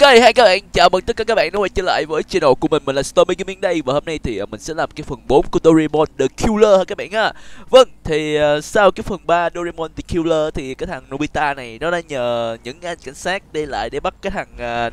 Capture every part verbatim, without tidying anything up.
Ok, hai các bạn, chào mừng tất cả các bạn đã quay trở lại với channel của mình, mình là Stormpy Gaming đây. Và hôm nay thì mình sẽ làm cái phần bốn của Doraemon the Killer ha các bạn ha. Vâng, thì sau cái phần ba Doraemon the Killer thì cái thằng Nobita này nó đã nhờ những anh cảnh sát đi lại để bắt cái thằng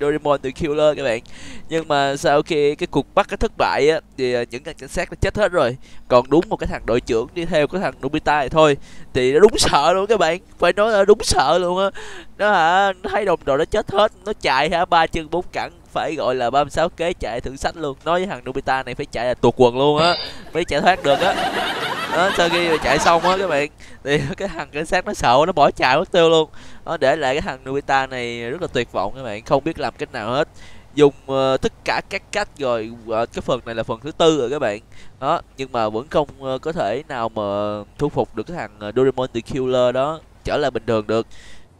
Doraemon the Killer các bạn. Nhưng mà sau khi cái cuộc bắt cái thất bại á, thì những anh cảnh sát đã chết hết rồi. Còn đúng một cái thằng đội trưởng đi theo cái thằng Nobita này thôi. Thì nó đúng sợ luôn các bạn, phải nói là đúng sợ luôn á. Nó hả, nó thấy đồng đội nó chết hết, nó chạy hả, ba chân bốn cẳng, phải gọi là ba mươi sáu kế chạy thử sách luôn. Nói với thằng Nobita này phải chạy là tuột quần luôn á mới chạy thoát được á. Đó, sau khi mà chạy xong á các bạn, thì cái thằng cảnh sát nó sợ, nó bỏ chạy mất tiêu luôn. Nó để lại cái thằng Nobita này rất là tuyệt vọng các bạn, không biết làm cách nào hết, dùng uh, tất cả các cách rồi. Uh, cái phần này là phần thứ tư rồi các bạn đó, nhưng mà vẫn không uh, có thể nào mà thu phục được cái thằng uh, Doraemon the Killer đó trở lại bình thường được.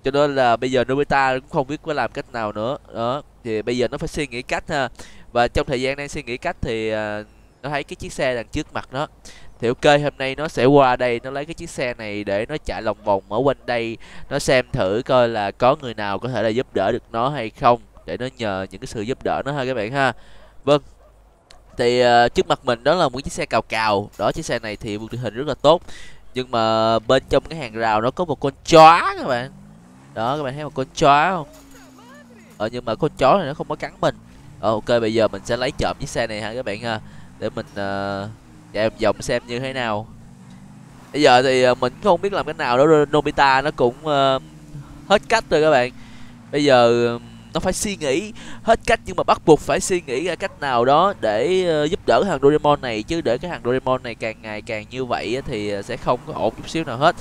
Cho nên là bây giờ Nobita cũng không biết phải làm cách nào nữa đó, thì bây giờ nó phải suy nghĩ cách ha. Và trong thời gian đang suy nghĩ cách thì uh, nó thấy cái chiếc xe đằng trước mặt nó. Thì ok, hôm nay nó sẽ qua đây, nó lấy cái chiếc xe này để nó chạy lòng vòng ở quanh đây, nó xem thử coi là có người nào có thể là giúp đỡ được nó hay không, để nó nhờ những cái sự giúp đỡ nó ha các bạn ha. Vâng, thì uh, trước mặt mình đó là một chiếc xe cào cào đó. Chiếc xe này thì địa hình rất là tốt, nhưng mà bên trong cái hàng rào nó có một con chó các bạn. Đó, các bạn thấy một con chó không? Ờ, nhưng mà con chó này nó không có cắn mình. Ờ, ok, bây giờ mình sẽ lấy trộm chiếc xe này ha các bạn ha, để mình uh, chạy một vòng xem như thế nào. Bây giờ thì uh, mình không biết làm cách nào đó, Nobita nó cũng uh, hết cách rồi các bạn. Bây giờ uh, nó phải suy nghĩ hết cách, nhưng mà bắt buộc phải suy nghĩ ra cách nào đó để uh, giúp đỡ thằng Doraemon này. Chứ để cái thằng Doraemon này càng ngày càng như vậy thì sẽ không có ổn chút xíu nào hết.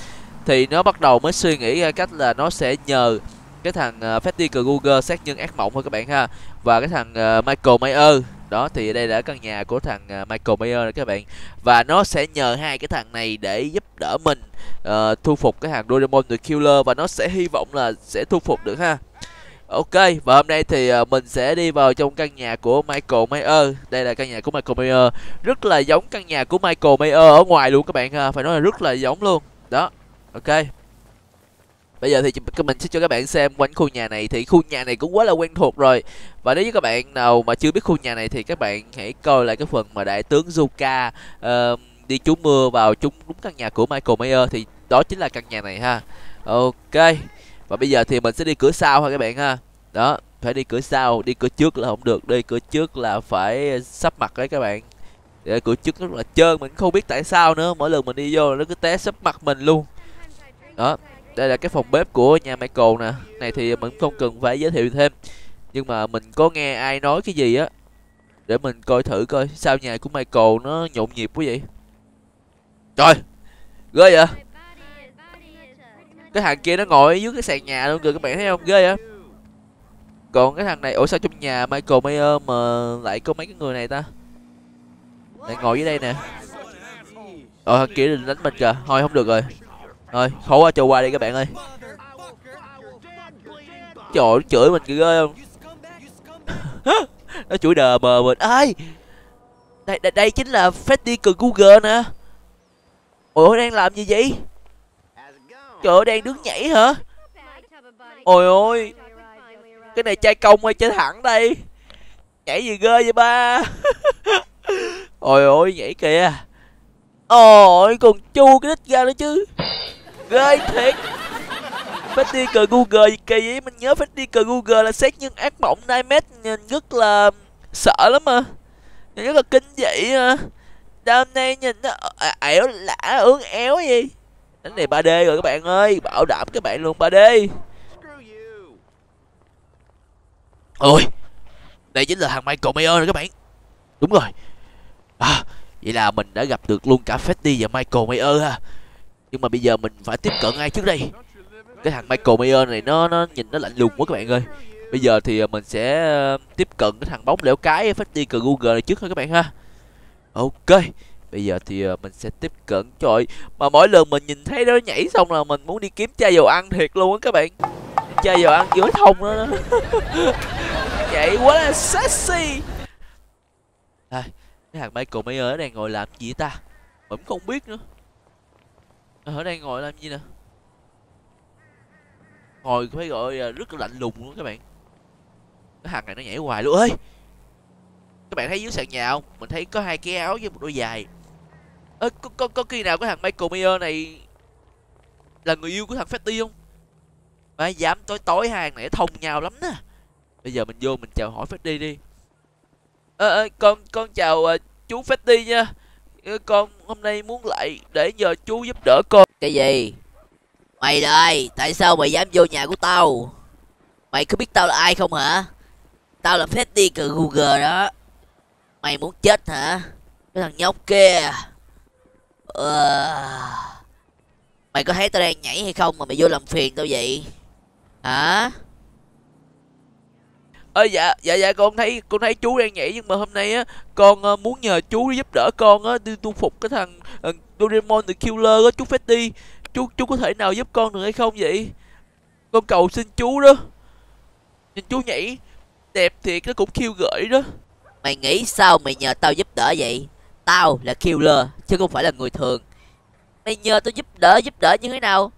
Thì nó bắt đầu mới suy nghĩ ra cách là nó sẽ nhờ cái thằng uh, Freddy Krueger sát nhân ác mộng thôi các bạn ha. Và cái thằng uh, Michael Myers. Đó, thì đây là căn nhà của thằng uh, Michael Myers này các bạn. Và nó sẽ nhờ hai cái thằng này để giúp đỡ mình uh, thu phục cái thằng Doraemon the Killer. Và nó sẽ hy vọng là sẽ thu phục được ha. Ok, và hôm nay thì mình sẽ đi vào trong căn nhà của Michael Myers. Đây là căn nhà của Michael Myers, rất là giống căn nhà của Michael Myers ở ngoài luôn các bạn ha. Phải nói là rất là giống luôn. Đó, ok. Bây giờ thì mình sẽ cho các bạn xem quanh khu nhà này. Thì khu nhà này cũng quá là quen thuộc rồi. Và nếu như các bạn nào mà chưa biết khu nhà này thì các bạn hãy coi lại cái phần mà đại tướng Zuka uh, đi trú mưa vào trúng đúng căn nhà của Michael Myers. Thì đó chính là căn nhà này ha. Ok, và bây giờ thì mình sẽ đi cửa sau thôi các bạn ha. Đó, phải đi cửa sau, đi cửa trước là không được, đi cửa trước là phải sắp mặt đấy các bạn. Để cửa trước rất là trơn, mình không biết tại sao nữa, mỗi lần mình đi vô là nó cứ té sắp mặt mình luôn. Đó, đây là cái phòng bếp của nhà Michael nè. Này thì mình không cần phải giới thiệu thêm, nhưng mà mình có nghe ai nói cái gì á, để mình coi thử coi sao nhà của Michael nó nhộn nhịp quá vậy. Trời, ghê vậy. Cái thằng kia nó ngồi dưới cái sàn nhà luôn rồi, các bạn thấy không, ghê á. Còn cái thằng này, ủa sao trong nhà Michael Myers mà lại có mấy cái người này ta, lại ngồi dưới đây nè. Ờ, thằng kia định đánh mình kìa. Thôi không được rồi, thôi khổ quá, trôi qua đi các bạn ơi. Trời ơi, nó chửi mình kìa, ghê không. Nó chửi đờ mờ mình. Ai đây, đây, đây chính là Freddy Krueger nè. Ủa đang làm gì vậy? Trời ơi, đang đứng nhảy hả? Ôi ôi, cái này trai công hay trai thẳng đây? Nhảy gì ghê vậy ba? Ôi ôi, nhảy kìa. Ôi, còn chu cái đít ra nữa chứ. Ghê thiệt. Freddy Krueger kìa vậy. Mình nhớ Freddy Krueger là sát nhân ác mộng Nightmare, nhìn rất là sợ lắm mà, nhìn rất là kinh dị mà. Đêm nay nhìn nó ẻo lả ướng éo gì. Đánh này ba D rồi các bạn ơi, bảo đảm các bạn luôn ba D. Ôi, đây chính là thằng Michael Myers rồi các bạn. Đúng rồi. À, vậy là mình đã gặp được luôn cả Freddy và Michael Myers ha. Nhưng mà bây giờ mình phải tiếp cận ai trước đây? Cái thằng Michael Myers này nó nó nhìn nó lạnh lùng quá các bạn ơi. Bây giờ thì mình sẽ tiếp cận cái thằng bóng lẻo cái Freddy Krueger này trước thôi các bạn ha. Ok, bây giờ thì mình sẽ tiếp cận. Trời, mà mỗi lần mình nhìn thấy nó nhảy xong là mình muốn đi kiếm chai dầu ăn thiệt luôn á các bạn. Chai dầu ăn dưới thông đó, đó. Nhảy quá là sexy. À, cái thằng Michael Myers đang ngồi làm gì ta? Mình cũng không biết nữa. Ở đây ngồi làm gì nè? Ngồi phải gọi rất là lạnh lùng luôn các bạn. Cái thằng này nó nhảy hoài luôn. Ơi, các bạn thấy dưới sàn nhà không? Mình thấy có hai cái áo với một đôi giày. Ơ, có, có, có khi nào cái thằng Michael Myers này là người yêu của thằng Freddy không? Mà dám tối tối hàng này thông nhau lắm nè. Bây giờ mình vô mình chào hỏi Freddy đi. Ơ, à, à, con con chào uh, chú Freddy nha. À, con hôm nay muốn lại để nhờ chú giúp đỡ con. Cái gì? Mày đây, tại sao mày dám vô nhà của tao? Mày có biết tao là ai không hả? Tao là Freddy Krueger đó. Mày muốn chết hả? Cái thằng nhóc kia. Ờ... Mày có thấy tao đang nhảy hay không mà mày vô làm phiền tao vậy? Hả? Ơ dạ, dạ dạ con thấy con thấy chú đang nhảy, nhưng mà hôm nay á con uh, muốn nhờ chú giúp đỡ con á, đi tu phục cái thằng uh, Doraemon the Killer á chú Freddy. Chú chú có thể nào giúp con được hay không vậy? Con cầu xin chú đó. Nhìn chú nhảy đẹp thiệt, nó cũng khiêu gợi đó. Mày nghĩ sao mày nhờ tao giúp đỡ vậy? Tao là killer chứ không phải là người thường. Mày nhờ tao giúp đỡ giúp đỡ như thế nào?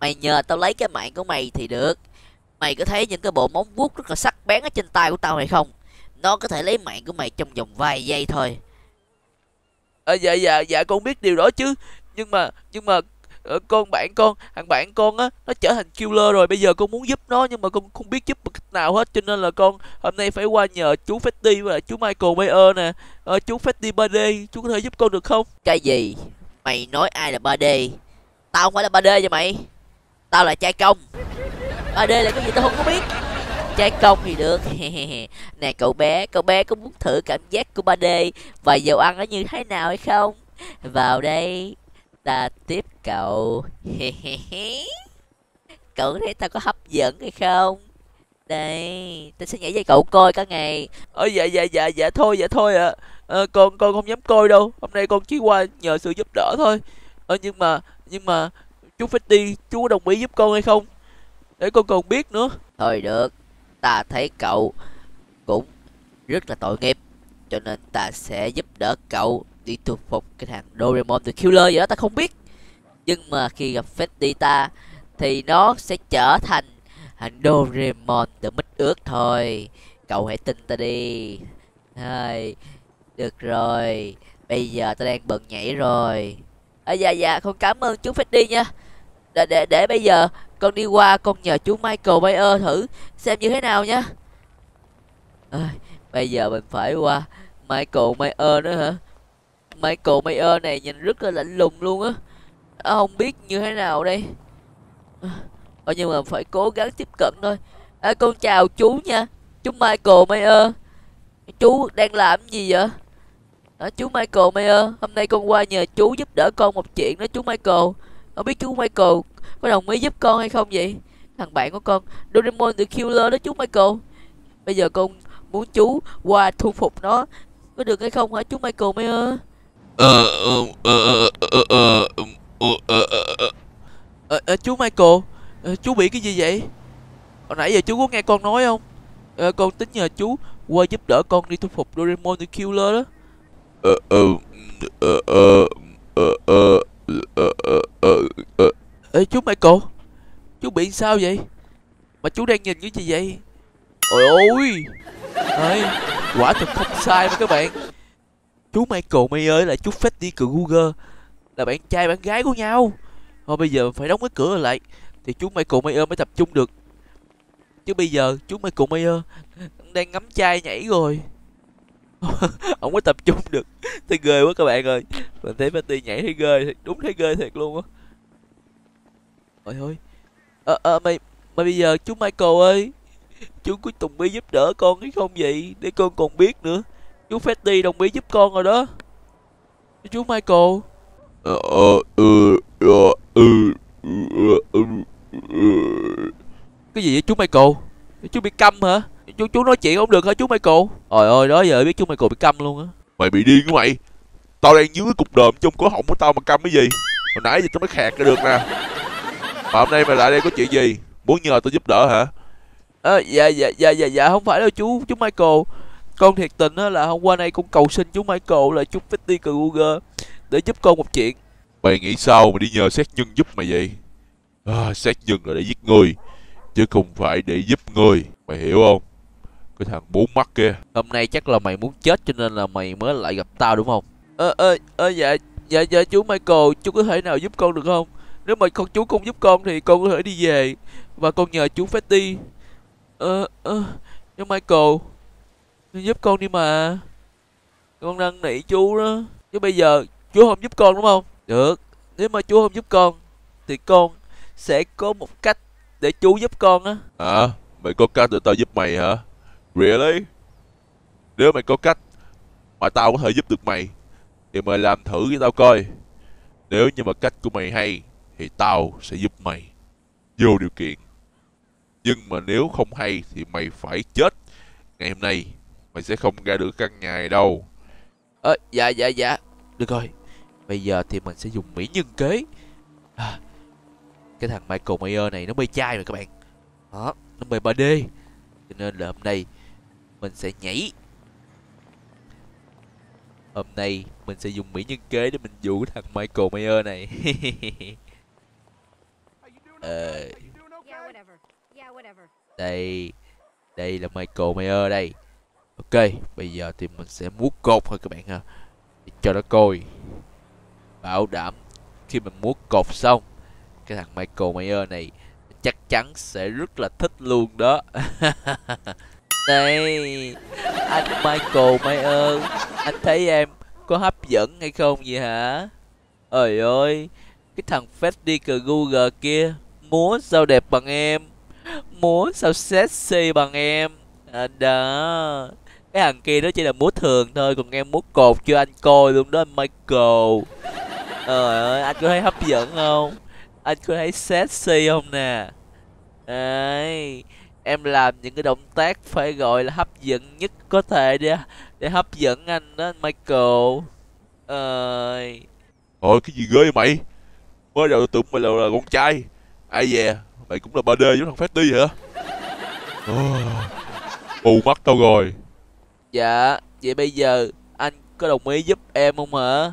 Mày nhờ tao lấy cái mạng của mày thì được. Mày có thấy những cái bộ móng vuốt rất là sắc bén ở trên tay của tao hay không? Nó có thể lấy mạng của mày trong vòng vài giây thôi. À, dạ dạ dạ con biết điều đó chứ, nhưng mà nhưng mà con bạn con thằng bạn con á nó trở thành killer rồi, bây giờ con muốn giúp nó nhưng mà con không biết giúp một cách nào hết, cho nên là con hôm nay phải qua nhờ chú Freddy và chú Michael Myers nè. Ờ, chú Freddy ba D chú có thể giúp con được không? Cái gì? Mày nói ai là ba D? Tao không phải là ba D cho mày, tao là trai công. ba D là cái gì tao không có biết, trai công thì được. Nè cậu bé, cậu bé có muốn thử cảm giác của ba D và dầu ăn nó như thế nào hay không? Vào đây, ta tiếp cậu. Cậu thấy tao có hấp dẫn hay không? Đây, tao sẽ nhảy với cậu coi cả ngày. Ờ dạ dạ dạ dạ thôi dạ thôi ạ. À. À, con con không dám coi đâu. Hôm nay con chỉ qua nhờ sự giúp đỡ thôi. Ờ à, nhưng mà nhưng mà chú Freddy chú có đồng ý giúp con hay không? Để con còn biết nữa. Thôi được, ta thấy cậu cũng rất là tội nghiệp, cho nên ta sẽ giúp đỡ cậu đi tu phục cái thằng Doraemon the Killer vậy đó, ta không biết. Nhưng mà khi gặp Freddy ta thì nó sẽ trở thành thằng Doraemon the mít ướt thôi. Cậu hãy tin ta đi. Thôi, được rồi. Bây giờ ta đang bận nhảy rồi. À, dạ dạ, con cảm ơn chú Freddy nha. Để, để, để bây giờ con đi qua con nhờ chú Michael Myers thử xem như thế nào nha. À, bây giờ mình phải qua Michael Myers nữa hả? Michael Myers này nhìn rất là lạnh lùng luôn á. À, không biết như thế nào đây. À, nhưng mà phải cố gắng tiếp cận thôi. À, con chào chú nha, chú Michael Myers. Chú đang làm gì vậy? À, chú Michael Myers, hôm nay con qua nhờ chú giúp đỡ con một chuyện đó chú Michael. Không biết chú Michael có đồng ý giúp con hay không vậy? Thằng bạn của con Doraemon the Killer đó chú Michael. Bây giờ con muốn chú qua thu phục nó, có được hay không hả chú Michael Myers? Ờ ờ ờ ờ chú Michael, chú bị cái gì vậy? Hồi nãy giờ chú có nghe con nói không? Con tính nhờ chú qua giúp đỡ con đi thu phục Doraemon the Killer đó. Ờ ờ ờ ờ ờ Ờ, ờ, ờ, ờ. Ê, chú Michael, chú bị sao vậy? Mà chú đang nhìn cái gì vậy? Ôi ôi, ê, quả thật không sai mà các bạn. Chú Michael Myers là chú Freddy Krueger, là bạn trai bạn gái của nhau. Thôi bây giờ phải đóng cái cửa lại thì chú Michael Myers mới tập trung được. Chứ bây giờ chú Michael Myers đang ngắm chai nhảy rồi. Không có tập trung được. Thấy ghê quá các bạn ơi. Mình thấy Freddy nhảy thấy ghê thiệt. Đúng thấy ghê thiệt luôn á. Ôi thôi. Ờ à, à, mày Mà bây giờ chú Michael ơi, chú có đồng ý giúp đỡ con hay không vậy? Để con còn biết nữa. Chú Freddy đồng ý giúp con rồi đó chú Michael. Ờ ờ Cái gì vậy chú Michael? Chú bị câm hả? Chú chú nói chuyện không được hả chú Michael? Trời ơi, đó giờ biết chú Michael bị câm luôn á. Mày bị điên hả mày? Tao đang dưới cái cục đờm trong cổ họng của tao mà câm cái gì? Hồi nãy giờ tao mới khạc ra được nè. Mà hôm nay mày lại đây có chuyện gì? Muốn nhờ tao giúp đỡ hả? À, dạ dạ dạ dạ dạ không phải đâu chú chú Michael. Con thiệt tình á là hôm qua nay con cầu xin chú Michael là chú Freddy Krueger để giúp con một chuyện. Mày nghĩ sao mà đi nhờ sát nhân giúp mày vậy? À, sát nhân là để giết người chứ không phải để giúp người, mày hiểu không? Cái thằng bốn mắt kia. Hôm nay chắc là mày muốn chết cho nên là mày mới lại gặp tao đúng không? Ơ ơ ơ dạ dạ dạ chú Michael, chú có thể nào giúp con được không? Nếu mà con chú không giúp con thì con có thể đi về. Và con nhờ chú Freddy. Ơ ơ chú Michael, giúp con đi mà. Con đang nị chú đó. Chứ bây giờ chú không giúp con đúng không? Được, nếu mà chú không giúp con thì con sẽ có một cách để chú giúp con á. Hả? À, mày có cách để tao giúp mày hả? Really? Nếu mày có cách mà tao có thể giúp được mày thì mày làm thử với tao coi. Nếu như mà cách của mày hay thì tao sẽ giúp mày vô điều kiện. Nhưng mà nếu không hay thì mày phải chết. Ngày hôm nay mày sẽ không ra được căn nhà này đâu. Ờ, à, dạ dạ dạ. Được rồi. Bây giờ thì mình sẽ dùng mỹ nhân kế. À, cái thằng Michael Myers này nó mê chai rồi các bạn. Đó, nó mê ba D. Cho nên là hôm nay mình sẽ nhảy. Hôm nay mình sẽ dùng mỹ nhân kế để mình dụ cái thằng Michael Myers này. ờ. Đây, đây là Michael Myers đây. Ok, bây giờ thì mình sẽ múa cột thôi các bạn ha. Để cho nó coi. Bảo đảm khi mình múa cột xong, cái thằng Michael Myers này chắc chắn sẽ rất là thích luôn đó. Này, anh Michael Myers, anh thấy em có hấp dẫn hay không vậy hả? Ôi ơi, cái thằng Freddy Krueger kia múa sao đẹp bằng em, múa sao sexy bằng em. À, đó, cái thằng kia đó chỉ là múa thường thôi, còn em múa cột cho anh coi luôn đó anh Michael. Trời ơi, anh có thấy hấp dẫn không? Anh có thấy sexy không nè? Đấy, em làm những cái động tác phải gọi là hấp dẫn nhất có thể để, để hấp dẫn anh đó anh Michael. Ơi, ôi cái gì ghê mày? Mới đầu tưởng mày là, là con trai. Ai dè, mày cũng là ba D giống thằng Freddy hả? Mù oh, mắt tao rồi. Dạ, vậy bây giờ anh có đồng ý giúp em không hả?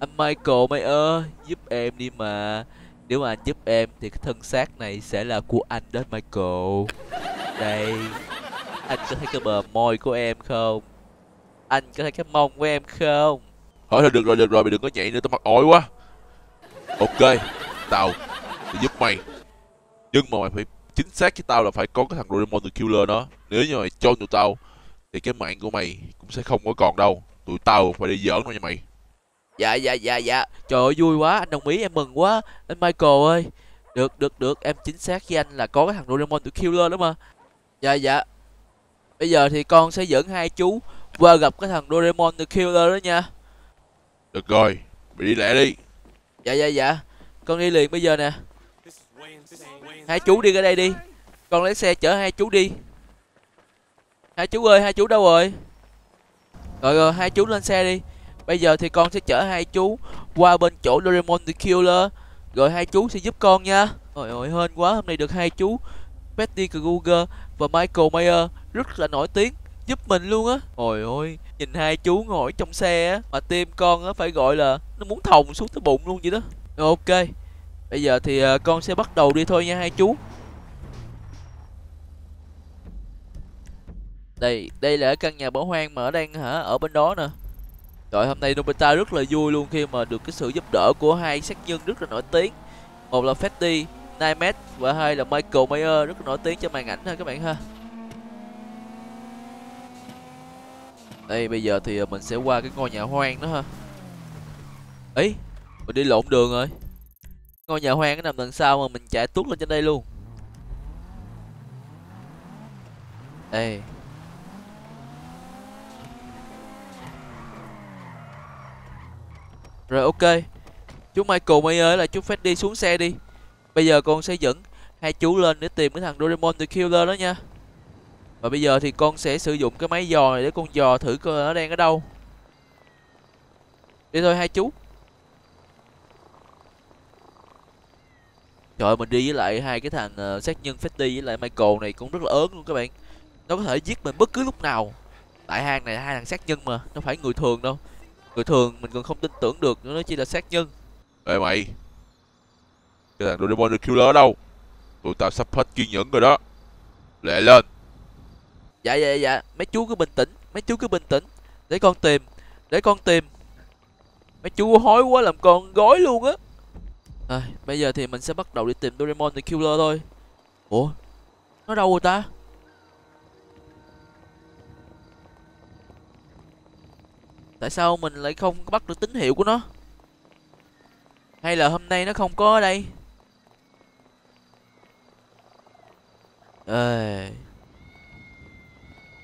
Anh Michael Myers, giúp em đi mà. Nếu mà anh giúp em thì cái thân xác này sẽ là của anh đó Michael. Đây, anh có thấy cái bờ môi của em không? Anh có thấy cái mông của em không? Thôi thôi được rồi, được rồi, mày đừng có nhảy nữa, tao mắc ỏi quá. Ok, tao thì giúp mày. Nhưng mà mày phải chính xác với tao là phải có cái thằng Doraemon the Killer đó. Nếu như mày cho tụi tao thì cái mạng của mày cũng sẽ không có còn đâu. Tụi tao phải đi giỡn thôi nha mày. Dạ dạ dạ dạ. Trời ơi vui quá, anh đồng ý, em mừng quá anh Michael ơi. Được được được, em chính xác với anh là có cái thằng Doraemon the Killer đó mà. Dạ dạ. Bây giờ thì con sẽ dẫn hai chú qua gặp cái thằng Doraemon the Killer đó nha. Được rồi, mày đi lẹ đi. Dạ dạ dạ. Con đi liền bây giờ nè. Hai chú đi ra đây đi. Con lấy xe chở hai chú đi. Hai chú ơi, hai chú đâu rồi? Rồi rồi, hai chú lên xe đi. Bây giờ thì con sẽ chở hai chú qua bên chỗ Doraemon the Killer. Rồi hai chú sẽ giúp con nha. Trời ơi hên quá, hôm nay được hai chú Freddy Krueger và Michael Myers rất là nổi tiếng giúp mình luôn á. Trời ơi, nhìn hai chú ngồi trong xe á mà tim con á phải gọi là nó muốn thòng xuống tới bụng luôn vậy đó. Rồi, ok. Bây giờ thì con sẽ bắt đầu đi thôi nha hai chú. Đây, đây là căn nhà bỏ hoang mà ở đang hả ở bên đó nè. Rồi hôm nay Nobita rất là vui luôn khi mà được cái sự giúp đỡ của hai sát nhân rất là nổi tiếng. Một là Freddy Nightmare và hai là Michael Myers rất là nổi tiếng cho màn ảnh ha các bạn ha. Đây bây giờ thì mình sẽ qua cái ngôi nhà hoang đó ha. Ấy, mình đi lộn đường rồi. Ngôi nhà hoang nó nằm đằng sau mà mình chạy tuốt lên trên đây luôn. Đây. Rồi ok, chú Michael Myers là chú Freddy xuống xe đi. Bây giờ con sẽ dẫn hai chú lên để tìm cái thằng Doraemon the Killer đó nha. Và bây giờ thì con sẽ sử dụng cái máy dò này để con dò thử coi nó đang ở đâu. Đi thôi hai chú. Trời ơi, mình đi với lại hai cái thằng uh, sát nhân Freddy với lại Michael này cũng rất là ớn luôn các bạn. Nó có thể giết mình bất cứ lúc nào. Tại hang này hai thằng sát nhân mà, nó phải người thường đâu. Người thường mình còn không tin tưởng được nữa, nó chỉ là sát nhân. Ê mày, cái thằng Doraemon the Killer đâu? Tụi tao sắp hết kiên nhẫn rồi đó. Lẹ lên. Dạ dạ dạ, mấy chú cứ bình tĩnh, mấy chú cứ bình tĩnh. Để con tìm, để con tìm. Mấy chú hối quá làm con gói luôn á. À, bây giờ thì mình sẽ bắt đầu đi tìm Doraemon the Killer thôi. Ủa, nó đâu rồi ta? Tại sao mình lại không bắt được tín hiệu của nó? Hay là hôm nay nó không có ở đây? Ê.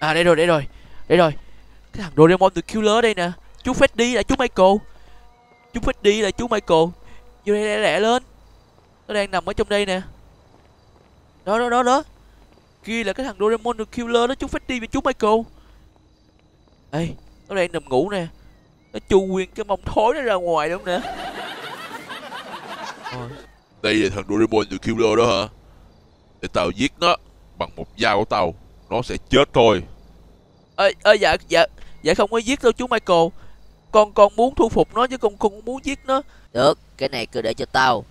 À đây rồi, đây rồi, đây rồi. Cái thằng Doraemon the Killer đây nè. Chú Freddy là chú Michael. Chú Freddy là chú Michael. Vô đây lẹ lẹ lên. Nó đang nằm ở trong đây nè. Đó đó đó đó. Kia là cái thằng Doraemon the Killer đó, chú Freddy và chú Michael. Ê, nó đang nằm ngủ nè. Nó chu nguyên cái mông thối nó ra ngoài đúng nè. Ôi. Đây là thằng Doraemon the Killer đó hả? Để tao giết nó bằng một dao của tao, nó sẽ chết thôi. Ê, ê dạ dạ dạ không có giết đâu chú Michael. Con con muốn thu phục nó chứ con không muốn giết nó. Được, cái này cứ để cho tao.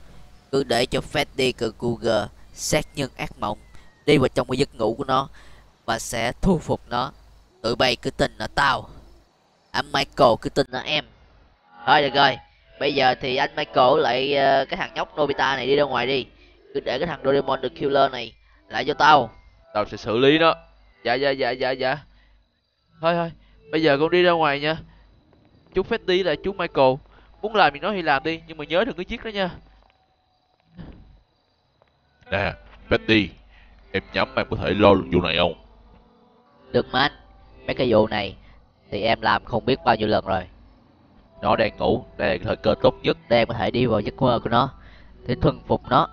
Cứ để cho Freddy Krueger, sát nhân ác mộng, đi vào trong cái giấc ngủ của nó và sẽ thu phục nó. Tụi bay cứ tin là tao. Anh Michael cứ tin là em. Thôi được rồi. Bây giờ thì anh Michael lại uh, cái thằng nhóc Nobita này đi ra ngoài đi. Cứ để cái thằng Doraemon the Killer này lại cho tao. Tao sẽ xử lý nó. Dạ dạ dạ dạ dạ. Thôi thôi, bây giờ con đi ra ngoài nha. Chú Freddy là chú Michael. Muốn làm thì nói thì làm đi, nhưng mà nhớ đừng có giết nó nha. Nè, Freddy, em nhắm em có thể lo được vụ này không? Được mà anh. Mấy cái vụ này thì em làm không biết bao nhiêu lần rồi. Nó đang ngủ, đây là thời cơ tốt nhất để em có thể đi vào giấc mơ của nó để thuần phục nó.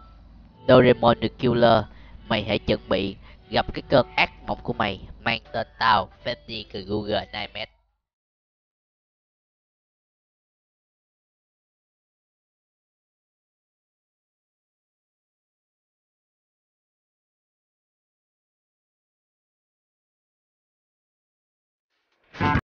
Doraemon the Killer, mày hãy chuẩn bị gặp cái cơn ác mộng của mày mang tên tao Freddy Krueger Nightmare.